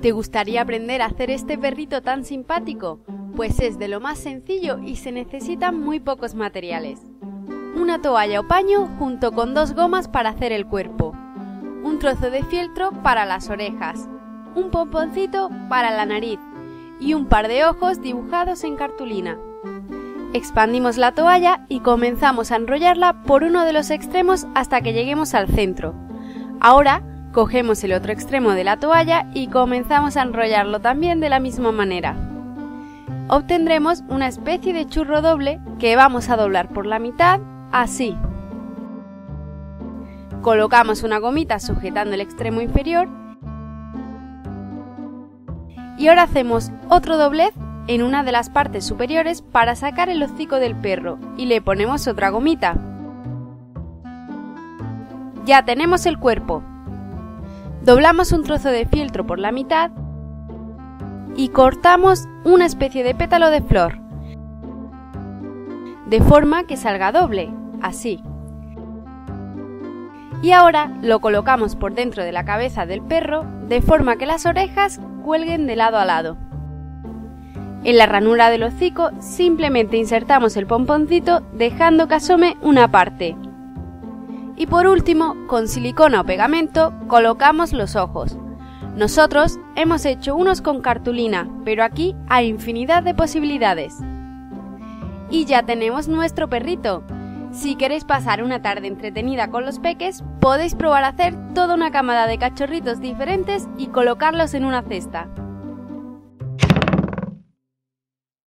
¿Te gustaría aprender a hacer este perrito tan simpático? Pues es de lo más sencillo y se necesitan muy pocos materiales. Una toalla o paño junto con dos gomas para hacer el cuerpo. Un trozo de fieltro para las orejas. Un pomponcito para la nariz. Y un par de ojos dibujados en cartulina. Expandimos la toalla y comenzamos a enrollarla por uno de los extremos hasta que lleguemos al centro. Ahora cogemos el otro extremo de la toalla y comenzamos a enrollarlo también de la misma manera. Obtendremos una especie de churro doble que vamos a doblar por la mitad, así. Colocamos una gomita sujetando el extremo inferior y ahora hacemos otro doblez en una de las partes superiores para sacar el hocico del perro y le ponemos otra gomita. Ya tenemos el cuerpo. Doblamos un trozo de fieltro por la mitad y cortamos una especie de pétalo de flor, de forma que salga doble, así. Y ahora lo colocamos por dentro de la cabeza del perro, de forma que las orejas cuelguen de lado a lado. En la ranura del hocico simplemente insertamos el pomponcito dejando que asome una parte. Y por último, con silicona o pegamento, colocamos los ojos. Nosotros hemos hecho unos con cartulina, pero aquí hay infinidad de posibilidades. Y ya tenemos nuestro perrito. Si queréis pasar una tarde entretenida con los peques, podéis probar a hacer toda una camada de cachorritos diferentes y colocarlos en una cesta.